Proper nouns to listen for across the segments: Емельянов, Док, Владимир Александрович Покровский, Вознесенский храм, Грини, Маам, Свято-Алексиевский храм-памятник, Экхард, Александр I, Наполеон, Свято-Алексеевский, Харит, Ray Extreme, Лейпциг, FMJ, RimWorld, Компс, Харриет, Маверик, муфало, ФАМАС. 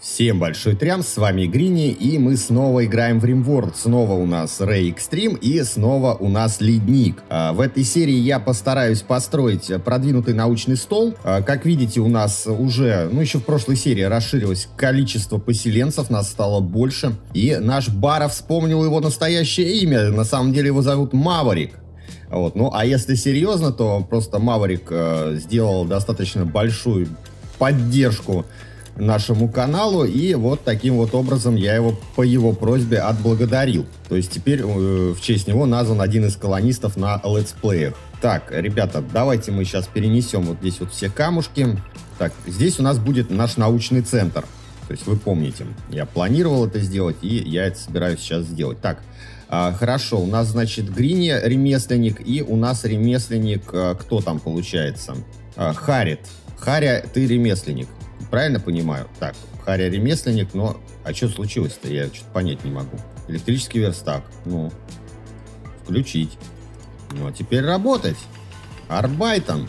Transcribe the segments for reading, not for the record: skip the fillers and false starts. Всем большой трям, с вами Грини, и мы снова играем в RimWorld, снова у нас Ray Extreme и снова у нас ледник. В этой серии я постараюсь построить продвинутый научный стол. Как видите, у нас уже, еще в прошлой серии расширилось количество поселенцев, нас стало больше. И наш Бара вспомнил его настоящее имя, на самом деле его зовут Маверик. Вот. Ну а если серьезно, то просто Маверик сделал достаточно большую поддержку нашему каналу, и вот таким вот образом я его по его просьбе отблагодарил. То есть теперь в честь него назван один из колонистов на летсплеях. Так, ребята, давайте мы сейчас перенесем вот здесь вот все камушки. Так, здесь у нас будет наш научный центр. То есть вы помните, я планировал это сделать, и я это собираюсь сейчас сделать. Так, хорошо, у нас, значит, Грини ремесленник, и у нас ремесленник, кто там получается? Харит. Харя, ты ремесленник. Правильно понимаю? Так, Харя ремесленник, но... А что случилось-то? Я что-то понять не могу. Электрический верстак. Ну, включить. Ну, а теперь работать. Арбайтом.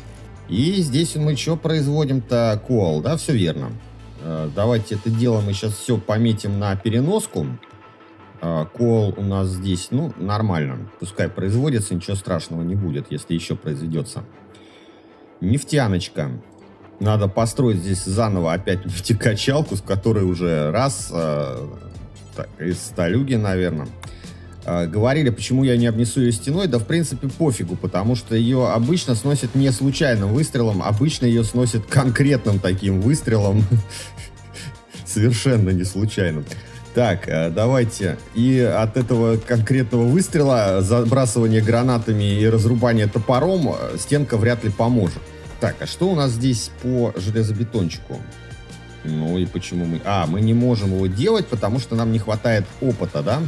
И здесь мы что производим-то? Коал, да? Все верно. Давайте это дело мы сейчас все пометим на переноску. Коал у нас здесь, ну, нормально. Пускай производится, ничего страшного не будет, если еще произведется. Нефтяночка. Надо построить здесь заново опять нефтекачалку, с которой уже раз так, из сталюги, наверное. Говорили, почему я не обнесу ее стеной. Да, в принципе, пофигу, потому что ее обычно сносят не случайным выстрелом. Обычно ее сносят конкретным таким выстрелом. Совершенно не случайным. Так, давайте. И от этого конкретного выстрела, забрасывания гранатами и разрубания топором, стенка вряд ли поможет. Так, а что у нас здесь по железобетончику? Ну и почему мы... А, мы не можем его делать, потому что нам не хватает опыта, да?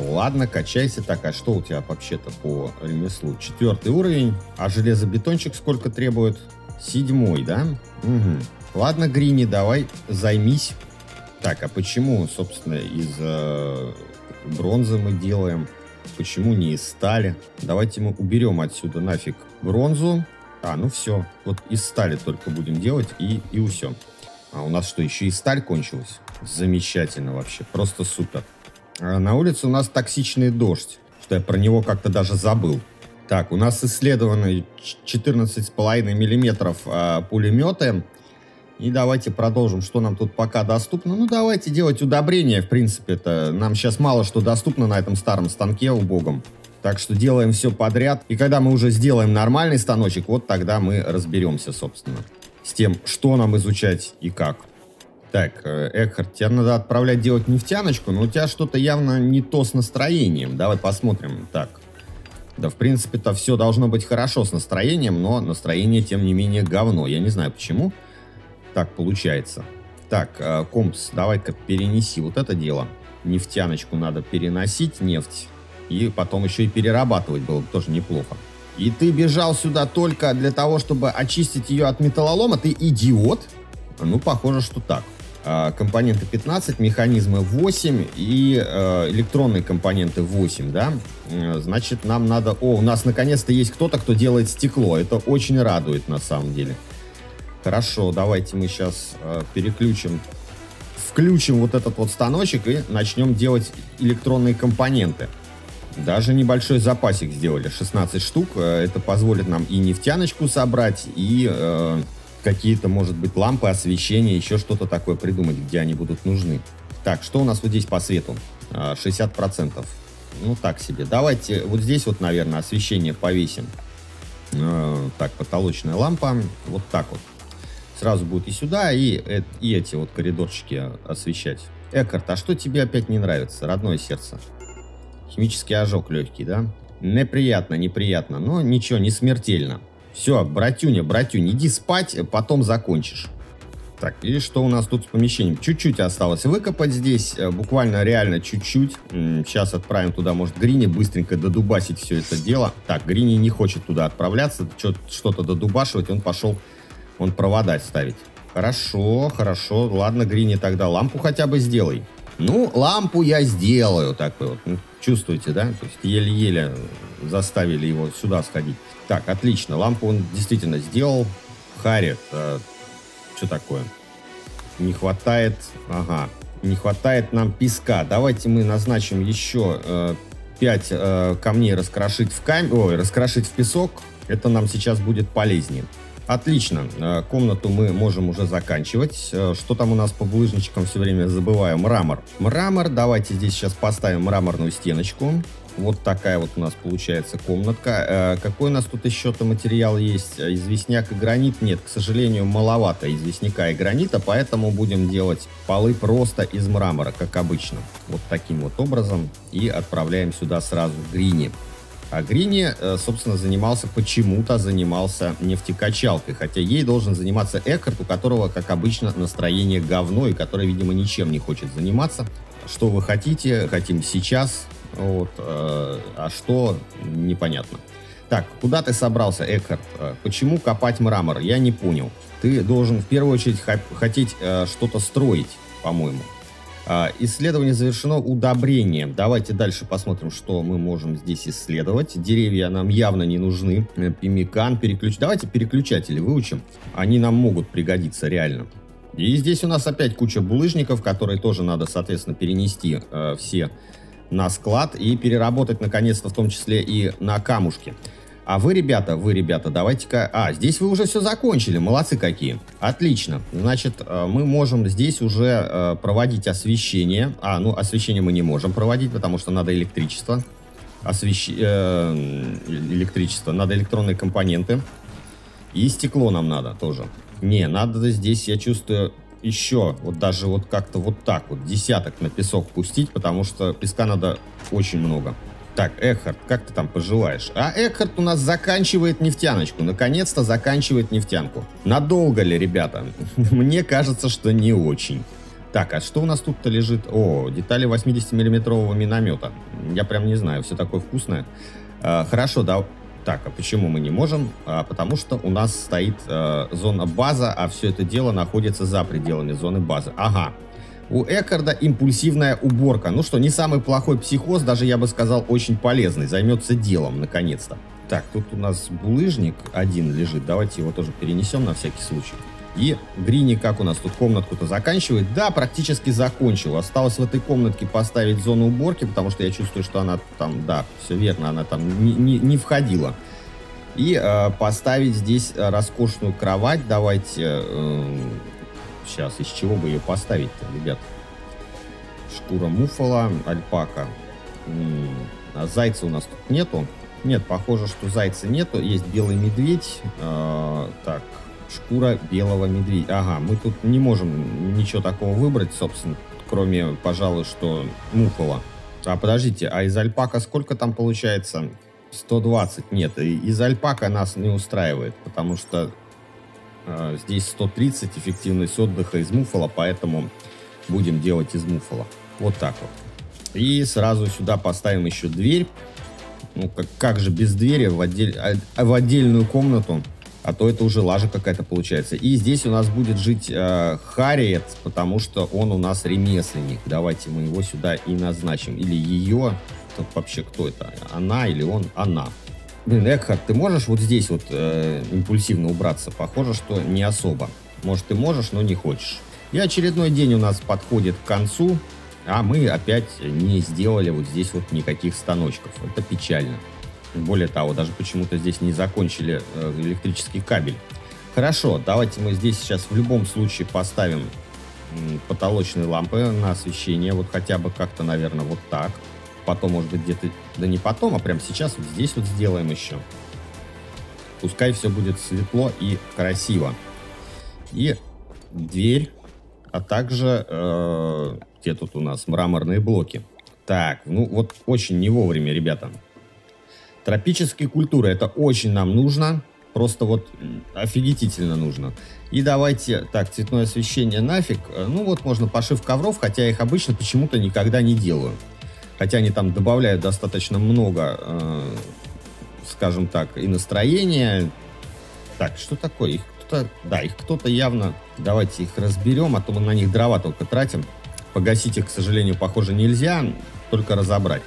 Ладно, качайся. Так, а что у тебя вообще-то по ремеслу? 4-й уровень. А железобетончик сколько требует? 7-й, да? Угу. Ладно, Грини, давай займись. Так, а почему, собственно, из бронзы мы делаем? Почему не из стали? Давайте мы уберем отсюда нафиг бронзу. А, ну все, вот из стали только будем делать, и все. А у нас что, еще и сталь кончилась? Замечательно вообще, просто супер. А на улице у нас токсичный дождь, что я про него как-то даже забыл. Так, у нас исследованы 14,5 миллиметров пулеметы. И давайте продолжим, что нам тут пока доступно. Ну, давайте делать удобрения, в принципе, это нам сейчас мало что доступно на этом старом станке убогом. Так что делаем все подряд. И когда мы уже сделаем нормальный станочек, вот тогда мы разберемся, собственно, с тем, что нам изучать и как. Так, Экхард, тебя надо отправлять делать нефтяночку, но у тебя что-то явно не то с настроением. Давай посмотрим. Так, да, в принципе-то все должно быть хорошо с настроением, но настроение, тем не менее, говно. Я не знаю, почему так получается. Так, Компс, давай-ка перенеси вот это дело. Нефтяночку надо переносить, нефть. И потом еще и перерабатывать было бы тоже неплохо. И ты бежал сюда только для того, чтобы очистить ее от металлолома? Ты идиот? Ну, похоже, что так. Компоненты 15, механизмы 8 и электронные компоненты 8, да? Значит, нам надо... О, у нас наконец-то есть кто-то, кто делает стекло. Это очень радует, на самом деле. Хорошо, давайте мы сейчас переключим... Включим вот этот вот станочек и начнем делать электронные компоненты. Даже небольшой запасик сделали, 16 штук. Это позволит нам и нефтяночку собрать, и какие-то, может быть, лампы, освещение, еще что-то такое придумать, где они будут нужны. Так, что у нас вот здесь по свету? 60%. Ну, так себе. Давайте вот здесь вот, наверное, освещение повесим. Так, потолочная лампа. Вот так вот. Сразу будет и сюда, и эти вот коридорчики освещать. Экхард, а что тебе опять не нравится, родное сердце? Химический ожог легкий, да? Неприятно, неприятно, но ничего, не смертельно. Все, братюня, братюнь, иди спать, потом закончишь. Так, и что у нас тут с помещением? Чуть-чуть осталось выкопать здесь, буквально реально чуть-чуть. Сейчас отправим туда, может, Грини быстренько додубасить все это дело. Так, Грини не хочет туда отправляться, что-то додубашивать, он пошел, он провода ставить. Хорошо, хорошо, ладно, Грини, тогда лампу хотя бы сделай. Ну, лампу я сделаю, такой вот. Чувствуете, да? То есть еле-еле заставили его сюда сходить. Так, отлично. Лампу он действительно сделал. Харит, Что такое? Не хватает... Ага. Не хватает нам песка. Давайте мы назначим еще 5 камней раскрошить в раскрошить в песок. Это нам сейчас будет полезнее. Отлично. Комнату мы можем уже заканчивать. Что там у нас по булыжничкам, все время забываю? Мрамор. Мрамор. Давайте здесь сейчас поставим мраморную стеночку. Вот такая вот у нас получается комнатка. Какой у нас тут еще-то материал есть? Известняк и гранит? Нет, к сожалению, маловато известняка и гранита, поэтому будем делать полы просто из мрамора, как обычно. Вот таким вот образом. И отправляем сюда сразу Грини. А Грини, собственно, занимался нефтекачалкой, хотя ей должен заниматься Экхард, у которого, как обычно, настроение говно, и который, видимо, ничем не хочет заниматься. Что вы хотите? Хотим сейчас... Вот, а что, непонятно. Так, куда ты собрался, Экхард? Почему копать мрамор? Я не понял. Ты должен в первую очередь хотеть что-то строить, по-моему. Исследование завершено удобрением. Давайте дальше посмотрим, что мы можем здесь исследовать. Деревья нам явно не нужны. Пимикан, Давайте переключатели выучим. Они нам могут пригодиться реально. И здесь у нас опять куча булыжников, которые тоже надо, соответственно, перенести все на склад и переработать, наконец-то, в том числе и на камушки. А вы, ребята, давайте-ка... А, здесь вы уже все закончили, молодцы какие. Отлично. Значит, мы можем здесь уже проводить освещение. А, ну, освещение мы не можем проводить, потому что надо электричество. Электричество. Надо электронные компоненты. И стекло нам надо тоже. Не, надо здесь, я чувствую... Еще вот даже вот как-то вот так вот десяток на песок пустить, потому что песка надо очень много. Так, Экхард, как ты там поживаешь? А Экхард у нас заканчивает нефтяночку. Наконец-то заканчивает нефтянку. Надолго ли, ребята? Мне кажется, что не очень. Так, а что у нас тут-то лежит? О, детали 80-миллиметрового миномета. Я прям не знаю, все такое вкусное. Хорошо, да. Так, а почему мы не можем? Потому что у нас стоит зона база, а все это дело находится за пределами зоны базы. Ага. У Экхарда импульсивная уборка. Ну что, не самый плохой психоз, даже, я бы сказал, очень полезный. Займется делом, наконец-то. Так, тут у нас булыжник один лежит. Давайте его тоже перенесем на всякий случай. И Грини, как у нас тут комнатку-то заканчивает? Да, практически закончил. Осталось в этой комнатке поставить зону уборки, потому что я чувствую, что она там, да, все верно, она там не входила. И поставить здесь роскошную кровать. Давайте, сейчас, из чего бы ее поставить-то, ребят? Шкура муфала, альпака. А зайца у нас тут нету. Нет, похоже, что зайца нету. Есть белый медведь. Так. Шкура белого медведя. Ага, мы тут не можем ничего такого выбрать, собственно, кроме, пожалуй, что муфала. А подождите, а из альпака сколько там получается? 120. Нет, из альпака нас не устраивает, потому что здесь 130 эффективность отдыха из муфала, поэтому будем делать из муфала. Вот так вот. И сразу сюда поставим еще дверь. Ну, как же без двери в отдельную комнату? А то это уже лажа какая-то получается. И здесь у нас будет жить Харриет, потому что он у нас ремесленник. Давайте мы его сюда и назначим. Или ее. Тут вообще кто это? Она или он? Она. Блин, Экхард, ты можешь вот здесь вот импульсивно убраться? Похоже, что не особо. Может, ты можешь, но не хочешь. И очередной день у нас подходит к концу. А мы опять не сделали вот здесь вот никаких станочков. Это печально. Более того, даже почему-то здесь не закончили электрический кабель. Хорошо, давайте мы здесь сейчас в любом случае поставим потолочные лампы на освещение. Вот хотя бы как-то, наверное, вот так. Потом, может быть, где-то... Да не потом, а прямо сейчас вот здесь вот сделаем еще. Пускай все будет светло и красиво. И дверь, а также... где тут у нас мраморные блоки. Так, ну вот очень не вовремя, ребята. Тропические культуры, это очень нам нужно, просто вот офигительно нужно. И давайте, так, цветное освещение нафиг, ну вот можно пошив ковров, хотя их обычно почему-то никогда не делаю. Хотя они там добавляют достаточно много, скажем так, и настроения. Так, что такое? Их кто-то, да, их кто-то явно, давайте их разберем, а то мы на них дрова только тратим. Погасить их, к сожалению, похоже, нельзя, только разобрать.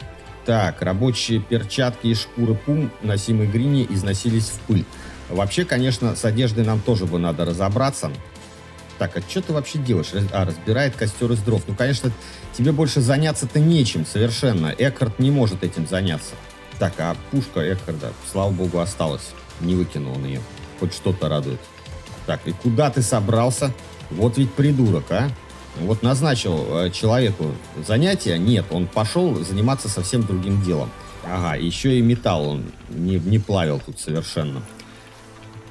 Так, рабочие перчатки и шкуры пум, носимые Грини, износились в пыль. Вообще, конечно, с одеждой нам тоже бы надо разобраться. так, а что ты вообще делаешь? А, разбирает костер из дров. Ну, конечно, тебе больше заняться-то нечем совершенно. Экхард не может этим заняться. Так, а пушка Экхарда, слава богу, осталась. Не выкинул он ее. Хоть что-то радует. Так, и куда ты собрался? Вот ведь придурок, а? Вот назначил человеку занятие. Нет, он пошел заниматься совсем другим делом. Ага, еще и металл он не плавил тут совершенно.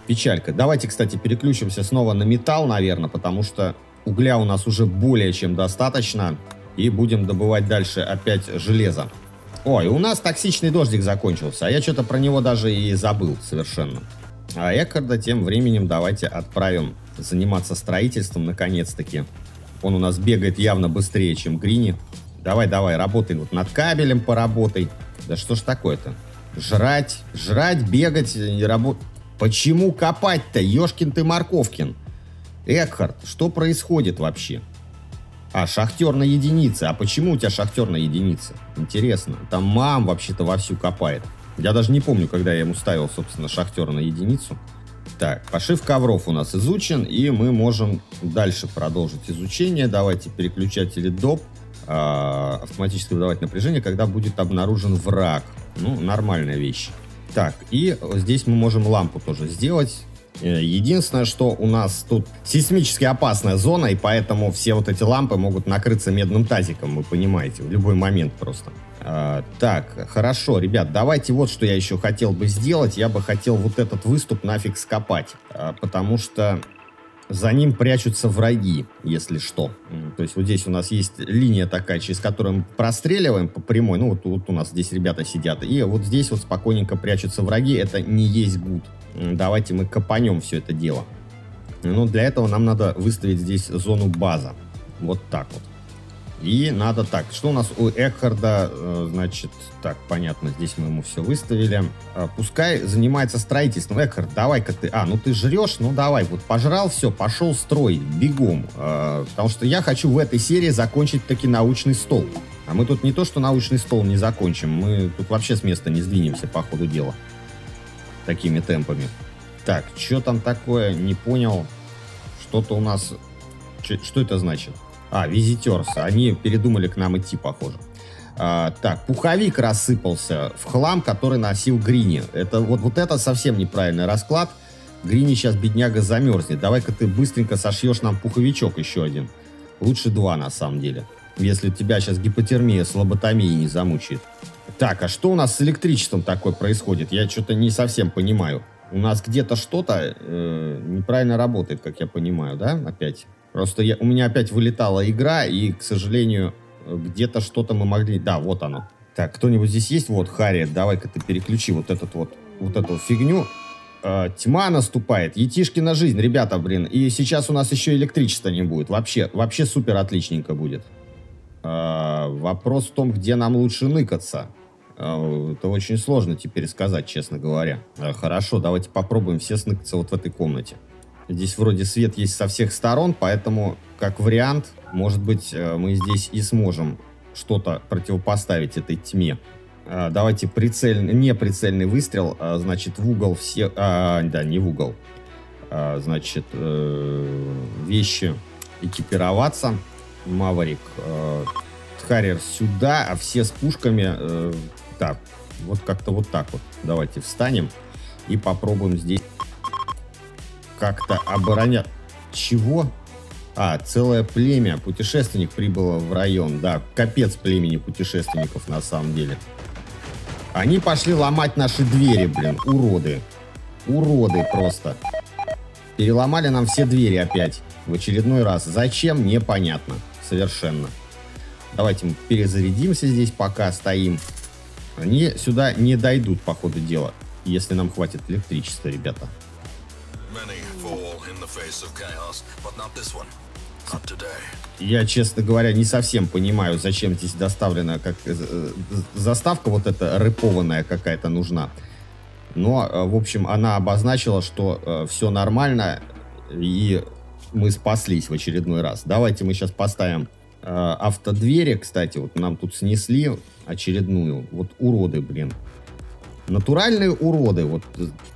Печалька. Давайте, кстати, переключимся снова на металл, наверное, потому что угля у нас уже более чем достаточно. И будем добывать дальше опять железо. Ой, у нас токсичный дождик закончился, а я что-то про него даже и забыл совершенно. А Экхарда тем временем давайте отправим заниматься строительством наконец-таки. Он у нас бегает явно быстрее, чем Грини. Давай, работай вот над кабелем, поработай. Да что ж такое-то? Жрать, бегать, не работать. Почему копать-то, ёшкин ты морковкин? Экхард, что происходит вообще? А, шахтер на единице. А почему у тебя шахтер на единице? Интересно. Там Маам вообще-то вовсю копает. Я даже не помню, когда я ему ставил, собственно, шахтер на единицу. Так, пошив ковров у нас изучен, и мы можем дальше продолжить изучение. Давайте переключатели доп. Автоматически выдавать напряжение, когда будет обнаружен враг. Ну, нормальная вещь. Так, и здесь мы можем лампу тоже сделать. Единственное, что у нас тут сейсмически опасная зона, и поэтому все вот эти лампы могут накрыться медным тазиком, вы понимаете, в любой момент просто. Так, хорошо, ребят, давайте вот что я еще хотел бы сделать. Я бы хотел вот этот выступ нафиг скопать, потому что за ним прячутся враги, если что. То есть вот здесь у нас есть линия такая, через которую мы простреливаем по прямой. Ну вот у нас здесь ребята сидят. И вот здесь вот спокойненько прячутся враги. Это не есть гуд. Давайте мы копанем все это дело. Но для этого нам надо выставить здесь зону база. Вот так вот. И надо так. Что у нас у Экхарда? Значит, так, понятно, здесь мы ему все выставили. Пускай занимается строительством. Экхард, давай-ка ты... А, ну ты жрешь? Ну давай, вот пожрал, все, пошел строй, бегом. Потому что я хочу в этой серии закончить таки научный стол. А мы тут не то, что научный стол не закончим, мы тут вообще с места не сдвинемся по ходу дела. Такими темпами. Так, что там такое? Не понял. Что-то у нас... Что это значит? А, визитерсы. Они передумали к нам идти, похоже. Так, пуховик рассыпался в хлам, который носил Грини. Это вот это совсем неправильный расклад. Грини сейчас, бедняга, замерзнет. Давай-ка ты быстренько сошьешь нам пуховичок еще один. Лучше два, на самом деле. Если тебя сейчас гипотермия с лоботомией не замучает. Так, а что у нас с электричеством такое происходит? Я что-то не совсем понимаю. У нас где-то что-то неправильно работает, как я понимаю, да? Опять. Просто у меня опять вылетала игра, и, к сожалению, где-то что-то мы могли... Да, вот оно. Так, кто-нибудь здесь есть? Вот, Харриет, давай-ка ты переключи вот эту фигню. Тьма наступает, етишкина жизнь, ребята, блин. И сейчас у нас еще электричества не будет. Вообще супер отличненько будет. Вопрос в том, где нам лучше ныкаться. Это очень сложно теперь сказать, честно говоря. Хорошо, давайте попробуем все сныкаться вот в этой комнате. Здесь вроде свет есть со всех сторон, поэтому, как вариант, может быть, мы здесь и сможем что-то противопоставить этой тьме. Давайте неприцельный выстрел, значит, в угол все... да, не в угол. Значит, вещи экипироваться. Маверик, Харриер сюда, а все с пушками... да, вот как-то вот так вот. Давайте встанем и попробуем здесь... как-то оборонят. Чего? А, целое племя. Путешественник прибыло в район. Да, капец племени путешественников на самом деле. Они пошли ломать наши двери, блин. Уроды. Уроды просто. Переломали нам все двери опять. В очередной раз. Зачем? Непонятно. Совершенно. Давайте мы перезарядимся здесь, пока стоим. Они сюда не дойдут, по ходу дела. Если нам хватит электричества, ребята. Я, честно говоря, не совсем понимаю, зачем здесь доставлена как заставка вот эта репованная какая-то нужна. Но, в общем, она обозначила, что все нормально, и мы спаслись в очередной раз. Давайте мы сейчас поставим автодвери, кстати, вот нам тут снесли очередную. Вот уроды, блин. Натуральные уроды. Вот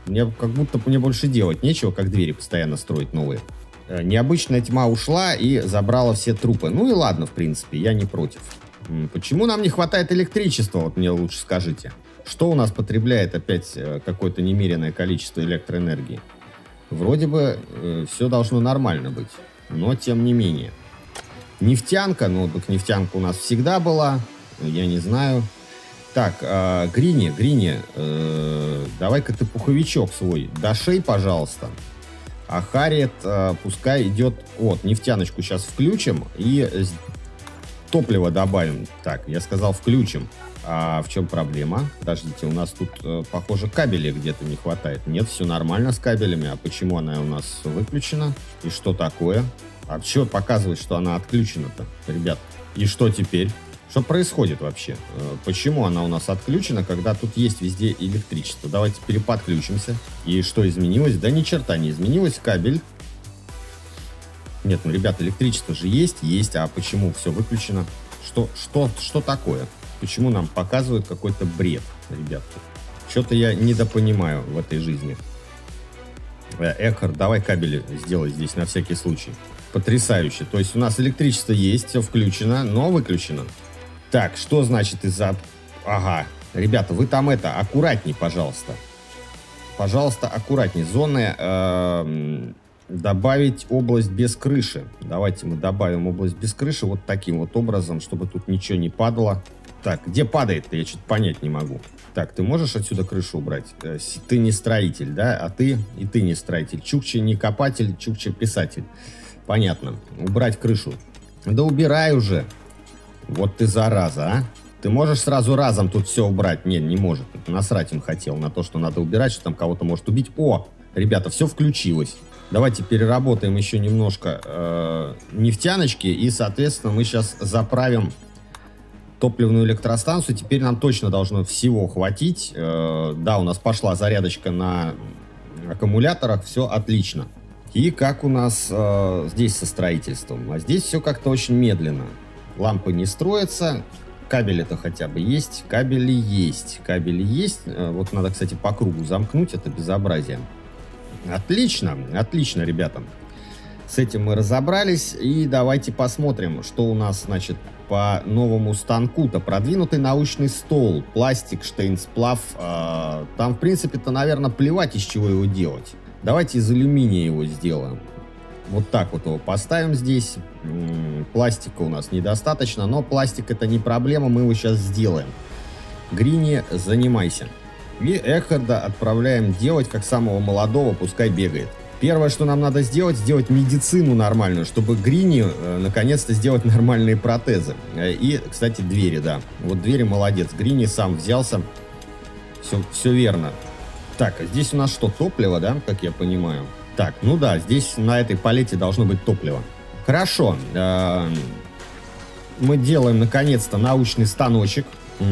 мне как будто мне больше делать нечего, как двери постоянно строить новые. необычная тьма ушла и забрала все трупы. Ну и ладно, в принципе, я не против. Почему нам не хватает электричества? Вот мне лучше скажите. Что у нас потребляет опять какое-то немеренное количество электроэнергии? Вроде бы все должно нормально быть, но тем не менее. Нефтянка, ну так нефтянка у нас всегда была, я не знаю. Так, Грини, давай-ка ты пуховичок свой дошей, пожалуйста. А Харит пускай идет... Вот, нефтяночку сейчас включим и топливо добавим. Так, я сказал включим. А в чем проблема? Подождите, у нас тут, похоже, кабелей где-то не хватает. Нет, все нормально с кабелями. А почему она у нас выключена? И что такое? А что показывает, что она отключена-то, ребят? И что теперь? Что происходит вообще? Почему она у нас отключена, когда тут есть везде электричество? Давайте переподключимся. И что изменилось? Да ни черта не изменилось. Кабель. Нет, ну, ребят, электричество же есть. А почему все выключено? Что такое? Почему нам показывают какой-то бред, ребятки? Что-то я недопонимаю в этой жизни. Экхард, давай кабели сделай здесь на всякий случай. Потрясающе. То есть у нас электричество есть, все включено, но выключено. Так, что значит из-за... Ага. Ребята, вы там это, аккуратней, пожалуйста. Пожалуйста, аккуратней. Зоны... Добавить область без крыши. Давайте мы добавим область без крыши вот таким вот образом, чтобы тут ничего не падало. Так, где падает-то? Я что-то понять не могу. Так, ты можешь отсюда крышу убрать? Ты не строитель, да? А ты и ты не строитель. Чукче не копатель, чукче писатель. Понятно. Убрать крышу. Да убирай уже. Вот ты зараза, а. Ты можешь сразу разом тут все убрать? Нет, не может. Насрать он хотел на то, что надо убирать, что там кого-то может убить. О, ребята, все включилось. Давайте переработаем еще немножко нефтяночки. И, соответственно, мы сейчас заправим топливную электростанцию. Теперь нам точно должно всего хватить. Да, у нас пошла зарядочка на аккумуляторах. Все отлично. И как у нас здесь со строительством? А здесь все как-то очень медленно. Лампы не строятся. Кабели-то хотя бы есть. Кабели есть. Вот надо, кстати, по кругу замкнуть. Это безобразие. Отлично, ребята. С этим мы разобрались. И давайте посмотрим, что у нас, значит, по новому станку-то. Продвинутый научный стол, пластик, штейнсплав. Там, в принципе-то, наверное, плевать, из чего его делать. Давайте из алюминия его сделаем. Вот так вот его поставим здесь. Пластика у нас недостаточно, но пластик это не проблема, мы его сейчас сделаем. Грини, занимайся. И Экхарда отправляем делать, как самого молодого, пускай бегает. Первое, что нам надо сделать, сделать медицину нормальную, чтобы Грини наконец-то сделать нормальные протезы. И, кстати, двери, да. Вот двери молодец. Грини сам взялся. Все верно. Так, здесь у нас что, топливо, да, как я понимаю? Так, ну да, здесь на этой палете должно быть топливо. Хорошо. Мы делаем, наконец-то, научный станочек.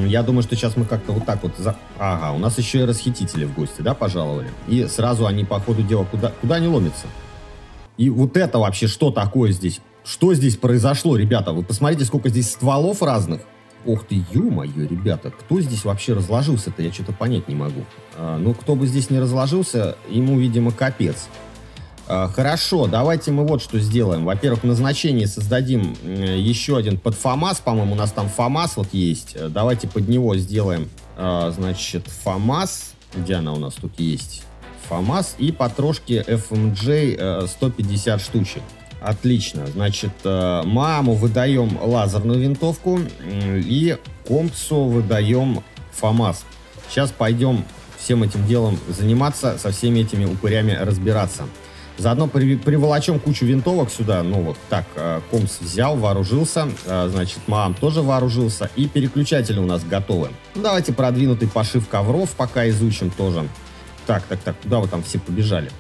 Я думаю, что сейчас мы как-то вот так вот... Ага, у нас еще и расхитители в гости, да, пожаловали? И сразу они, по ходу дела, куда они ломятся? И вот это вообще что такое здесь? Что здесь произошло, ребята? Вы посмотрите, сколько здесь стволов разных. Ох ты, ё-моё, ребята, кто здесь вообще разложился-то? Я что-то понять не могу. Ну, кто бы здесь не разложился, ему, видимо, капец. Хорошо, давайте мы вот что сделаем. Во-первых, в назначении создадим еще один под ФАМАС. По-моему, у нас там ФАМАС вот есть. Давайте под него сделаем, значит, ФАМАС. Где она у нас тут есть? ФАМАС и потрошки FMJ 150 штучек. Отлично. Значит, Мааму выдаем лазерную винтовку и Компсу выдаем ФАМАС. Сейчас пойдем всем этим делом заниматься, со всеми этими упырями разбираться. Заодно приволочем кучу винтовок сюда новых. Так, Компс взял, вооружился. Значит, Маам тоже вооружился. И переключатели у нас готовы. Давайте продвинутый пошив ковров пока изучим тоже. Так, куда вы там все побежали?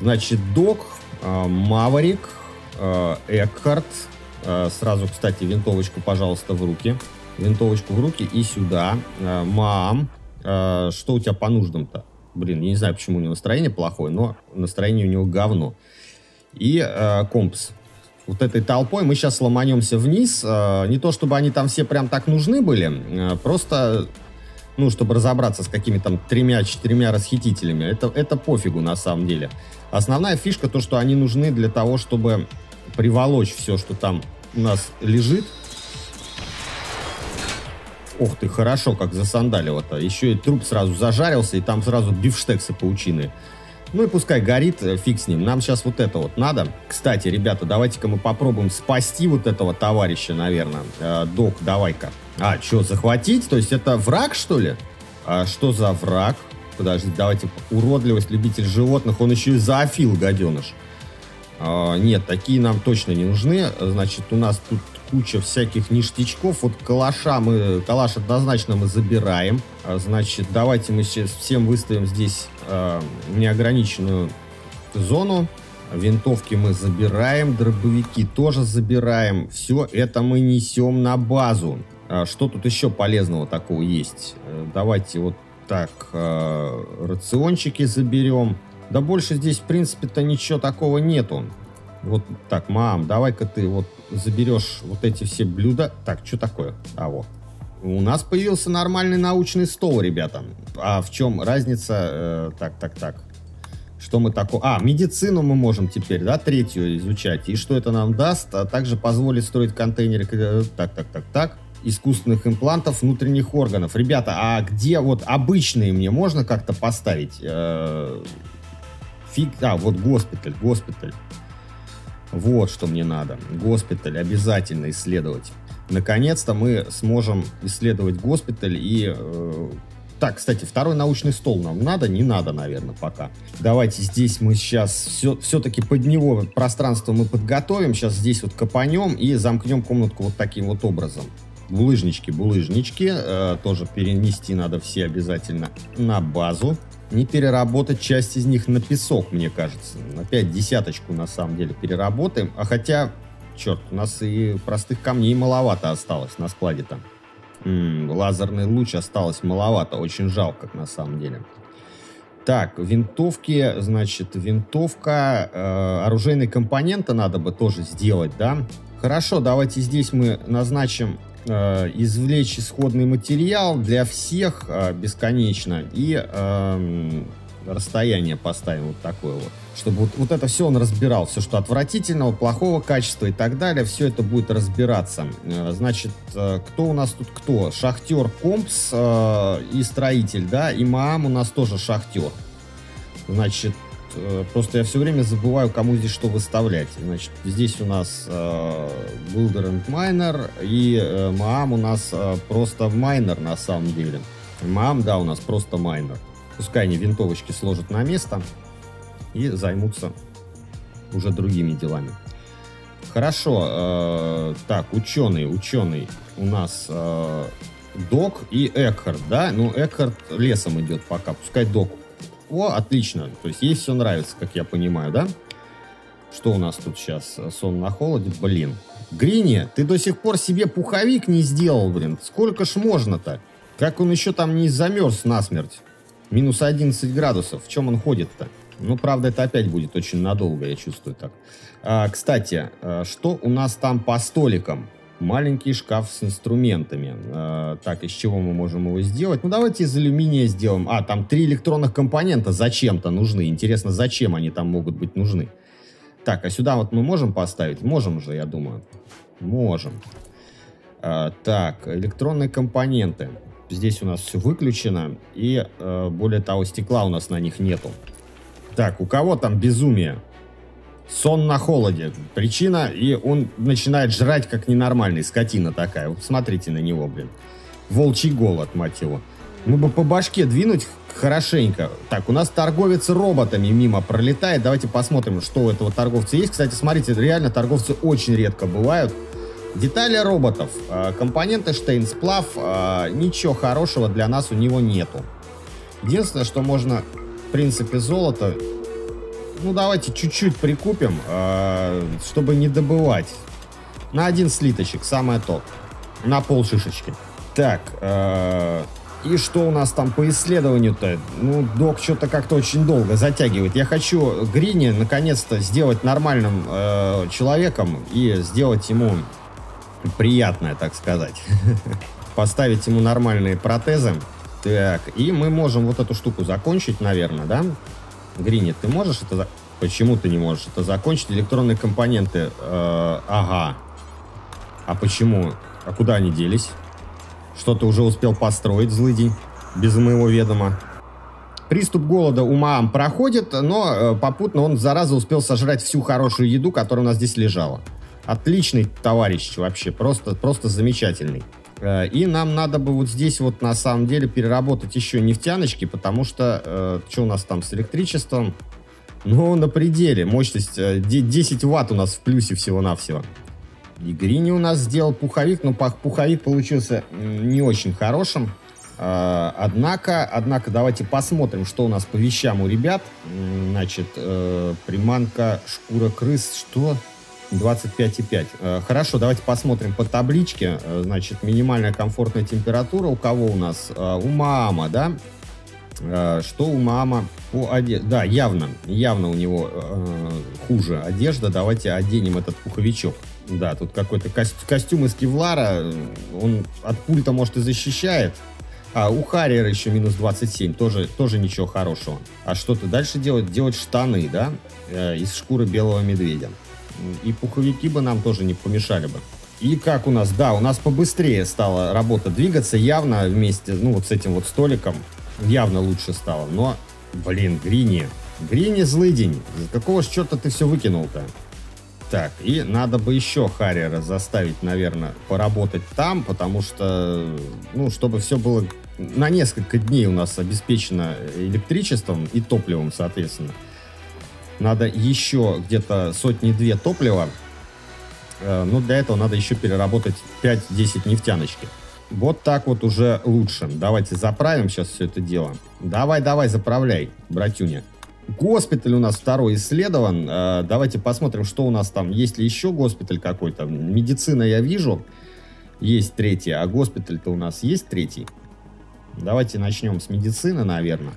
Значит, Док, Маверик, Экхард. Сразу, кстати, винтовочку, пожалуйста, в руки. Винтовочку в руки и сюда. Маам, что у тебя по нуждам-то? Блин, я не знаю, почему у него настроение плохое, но настроение у него говно. И Компс. Вот этой толпой мы сейчас ломанемся вниз. Не то, чтобы они там все прям так нужны были. Просто ну, чтобы разобраться с какими-то там 3-4 расхитителями. Это пофигу на самом деле. Основная фишка то, что они нужны для того, чтобы приволочь все, что там у нас лежит. Ох ты, хорошо, как засандалило-то. Еще и труп сразу зажарился, и там сразу бифштексы паучины. Ну и пускай горит, фиг с ним. Нам сейчас вот это вот надо. Кстати, ребята, давайте-ка мы попробуем спасти вот этого товарища, наверное. Док, давай-ка. А, что, захватить? То есть это враг, что ли? А что за враг? Подожди, давайте. Уродливость, любитель животных. Он еще и зоофил, гаденыш. Нет, такие нам точно не нужны. Значит, у нас тут куча всяких ништячков. Вот калаш однозначно мы забираем. Значит, давайте мы сейчас всем выставим здесь неограниченную зону. Винтовки мы забираем, дробовики тоже забираем. Все это мы несем на базу. Что тут еще полезного такого есть? Давайте вот так рациончики заберем. Да больше здесь, в принципе-то, ничего такого нету. Вот так, мам, давай-ка ты вот заберешь вот эти все блюда. Так, что такое? А вот. У нас появился нормальный научный стол, ребята. А в чем разница? Так. Что мы такое? А, медицину мы можем теперь, да, третью изучать. И что это нам даст? А также позволит строить контейнеры. Так. Искусственных имплантов внутренних органов. Ребята, а где вот обычные мне можно как-то поставить? Фиг, а, вот госпиталь. Вот что мне надо. Госпиталь обязательно исследовать. Наконец-то мы сможем исследовать госпиталь и... Так, кстати, второй научный стол нам надо? Не надо, наверное, пока. Давайте здесь мы сейчас все-таки под него пространство мы подготовим. Сейчас здесь вот копанем и замкнем комнатку вот таким вот образом. Булыжнички. Тоже перенести надо все обязательно на базу. Не переработать часть из них на песок, мне кажется. Опять десяточку, на самом деле, переработаем. А хотя, черт, у нас и простых камней маловато осталось на складе-то. Лазерный луч осталось маловато. Очень жалко, на самом деле. Так, винтовки. Значит, винтовка. Оружейные компоненты надо бы тоже сделать, да? Хорошо, давайте здесь мы назначим... извлечь исходный материал для всех бесконечно и расстояние поставим вот такое вот, чтобы вот это все он разбирал, все что отвратительного, плохого качества и так далее, все это будет разбираться. Значит, кто у нас тут кто? Шахтер Компс и строитель, да, и Маам у нас тоже шахтер. Значит, просто я все время забываю, кому здесь что выставлять. Значит, здесь у нас Builder and Miner, и Маам у нас просто Майнер на самом деле. Маам, да, у нас просто Майнер. Пускай они винтовочки сложат на место и займутся уже другими делами. Хорошо, так, ученый у нас... Док и Экхард, да? Ну, Экхард лесом идет пока, пускай Док. О, отлично. То есть ей все нравится, как я понимаю, да? Что у нас тут сейчас? Сон на холоде? Блин. Грини, ты до сих пор себе пуховик не сделал, блин. Сколько ж можно-то? Как он еще там не замерз насмерть? Минус 11 градусов. В чем он ходит-то? Ну, правда, это опять будет очень надолго, я чувствую так. Кстати, что у нас там по столикам? Маленький шкаф с инструментами. Так, из чего мы можем его сделать? Ну, давайте из алюминия сделаем. А, там 3 электронных компонента зачем-то нужны. Интересно, зачем они там могут быть нужны? Так, а сюда вот мы можем поставить? Можем же, я думаю. Можем. Так, электронные компоненты. Здесь у нас все выключено. И, более того, стекла у нас на них нету. Так, у кого там безумие? Сон на холоде. Причина, и он начинает жрать как ненормальный, скотина такая. Вот смотрите на него, блин. Волчий голод, мать его. Мы бы по башке двинуть хорошенько. Так, у нас торговец роботами мимо пролетает. Давайте посмотрим, что у этого торговца есть. Кстати, смотрите, реально торговцы очень редко бывают. Детали роботов, компоненты Штейнсплав, ничего хорошего для нас у него нету. Единственное, что можно, в принципе, золото... Ну, давайте чуть-чуть прикупим, чтобы не добывать. На 1 слиточек, самое то. На пол шишечки. Так, и что у нас там по исследованию-то? Ну, Док что-то как-то очень долго затягивает. Я хочу Грини наконец-то сделать нормальным человеком и сделать ему приятное, так сказать. Поставить ему нормальные протезы. Так, и мы можем вот эту штуку закончить, наверное, да? Грини, ты можешь это... Почему ты не можешь это закончить? Электронные компоненты. Ага. А почему? А куда они делись? Что ты уже успел построить, злыдень? Без моего ведома. Приступ голода у Маам проходит, но попутно он, зараза, успел сожрать всю хорошую еду, которая у нас здесь лежала. Отличный товарищ вообще, просто замечательный. И нам надо бы вот здесь вот на самом деле переработать еще нефтяночки, потому что, что у нас там с электричеством? Ну, на пределе. Мощность 10 ватт у нас в плюсе всего-навсего. И Грини у нас сделал пуховик, но пуховик получился не очень хорошим. Однако, давайте посмотрим, что у нас по вещам у ребят. Значит, приманка, шкура крыс, что? 25,5. Хорошо, давайте посмотрим по табличке. Значит, минимальная комфортная температура у кого у нас? У Маама, да? Что у Маама по одежде? Да, явно у него хуже одежда. Давайте оденем этот пуховичок. Да, тут какой-то костюм из кевлара. Он от пульта, может, и защищает. А у Харриера еще минус 27. Тоже ничего хорошего. А что-то дальше делать? Делать штаны, да? Из шкуры белого медведя. И пуховики бы нам тоже не помешали бы. И как у нас? Да, у нас побыстрее стала работа двигаться. Явно вместе, ну, вот с этим вот столиком. Явно лучше стало. Но, блин, Грини злыдень. За какого ж черта ты все выкинул-то? Так, и надо бы еще Харриера заставить, наверное, поработать там, потому что, ну, чтобы все было на несколько дней у нас обеспечено электричеством и топливом, соответственно. Надо еще где-то сотни-две топлива, но для этого надо еще переработать 5-10 нефтяночки. Вот так вот уже лучше. Давайте заправим сейчас все это дело. Давай, заправляй, братюня. Госпиталь у нас второй исследован. Давайте посмотрим, что у нас там. Есть ли еще госпиталь какой-то? Медицина я вижу. Есть третий. А госпиталь-то у нас есть третий? Давайте начнем с медицины, наверное.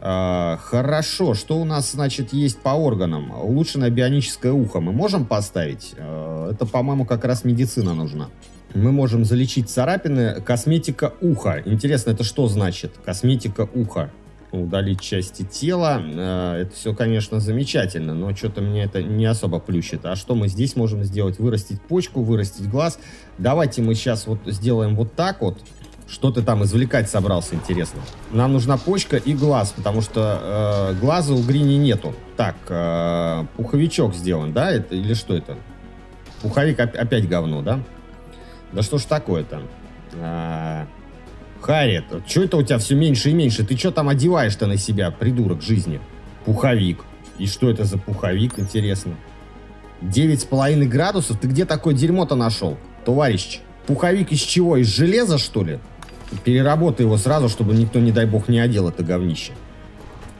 Хорошо. Что у нас, значит, есть по органам? Улучшенное бионическое ухо мы можем поставить? Это, по-моему, как раз медицина нужна. Мы можем залечить царапины. Косметика уха. Интересно, это что значит? Косметика уха. Удалить части тела. Это все, конечно, замечательно, но что-то мне это не особо плющит. А что мы здесь можем сделать? Вырастить почку, вырастить глаз. Давайте мы сейчас вот сделаем вот так вот. Что ты там извлекать собрался, интересно? Нам нужна почка и глаз, потому что глаза у Грини нету. Так, пуховичок сделан, да? Это, или что это? Пуховик опять говно, да? Да что ж такое-то? Харит, что это у тебя все меньше и меньше? Ты что там одеваешь-то на себя, придурок жизни? Пуховик. И что это за пуховик, интересно? 9,5 градусов? Ты где такое дерьмо-то нашел, товарищ? Пуховик из чего? Из железа, что ли? Переработай его сразу, чтобы никто, не дай бог, не одел это говнище.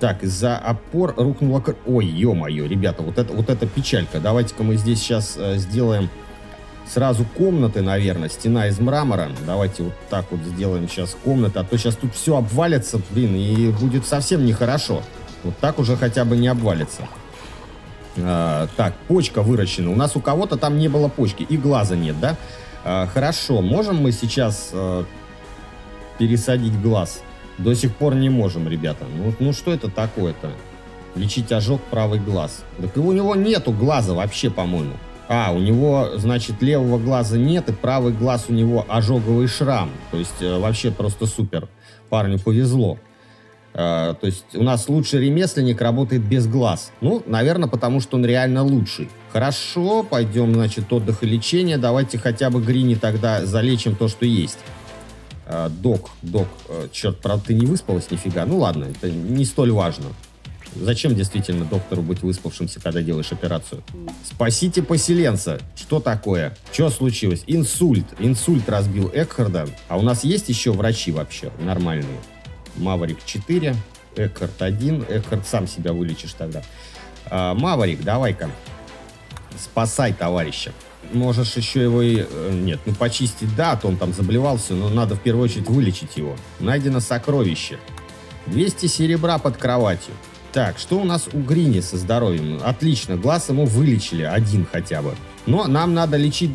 Так, из-за опор рухнула... Ой, ё-моё, ребята, вот это печалька. Давайте-ка мы здесь сейчас сделаем... Сразу комнаты, наверное, стена из мрамора. Давайте вот так вот сделаем сейчас комнаты, а то сейчас тут все обвалится, блин, и будет совсем нехорошо. Вот так уже хотя бы не обвалится. Так, почка выращена. У нас у кого-то там не было почки, и глаза нет, да? Хорошо, можем мы сейчас пересадить глаз? До сих пор не можем, ребята. Ну что это такое-то? Лечить ожог правый глаз. Так и у него нету глаза вообще, по-моему. А, у него, значит, левого глаза нет, и правый глаз у него ожоговый шрам. То есть, вообще просто супер. Парню повезло. То есть, у нас лучший ремесленник работает без глаз. Ну, наверное, потому что он реально лучший. Хорошо, пойдем, значит, отдых и лечение. Давайте хотя бы Грини тогда залечим то, что есть. Док. Черт, правда, ты не выспалась нифига. Ну, ладно, это не столь важно. Зачем действительно доктору быть выспавшимся, когда делаешь операцию? Спасите поселенца. Что такое? Что случилось? Инсульт. Инсульт разбил Экхарда. А у нас есть еще врачи вообще нормальные? Маверик 4, Экхард 1. Экхард, сам себя вылечишь тогда. Маверик, давай-ка. Спасай товарища. Можешь еще его и... Нет, ну почистить, да, а то он там заблевал все, но надо в первую очередь вылечить его. Найдено сокровище. 200 серебра под кроватью. Так, что у нас у Грини со здоровьем? Отлично, глаз ему вылечили, один хотя бы. Но нам надо дальше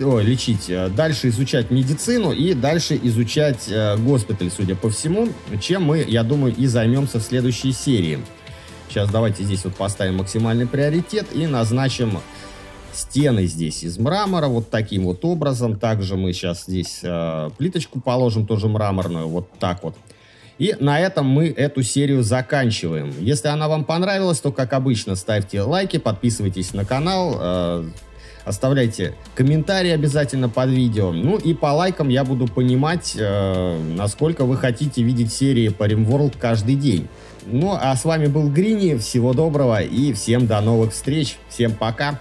изучать медицину и дальше изучать госпиталь, судя по всему, чем мы, я думаю, и займемся в следующей серии. Сейчас давайте здесь вот поставим максимальный приоритет и назначим стены здесь из мрамора, вот таким вот образом. Также мы сейчас здесь плиточку положим, тоже мраморную, вот так вот. И на этом мы эту серию заканчиваем. Если она вам понравилась, то, как обычно, ставьте лайки, подписывайтесь на канал, оставляйте комментарии обязательно под видео. Ну и по лайкам я буду понимать, насколько вы хотите видеть серии по RimWorld каждый день. Ну а с вами был Грини, всего доброго и всем до новых встреч, всем пока!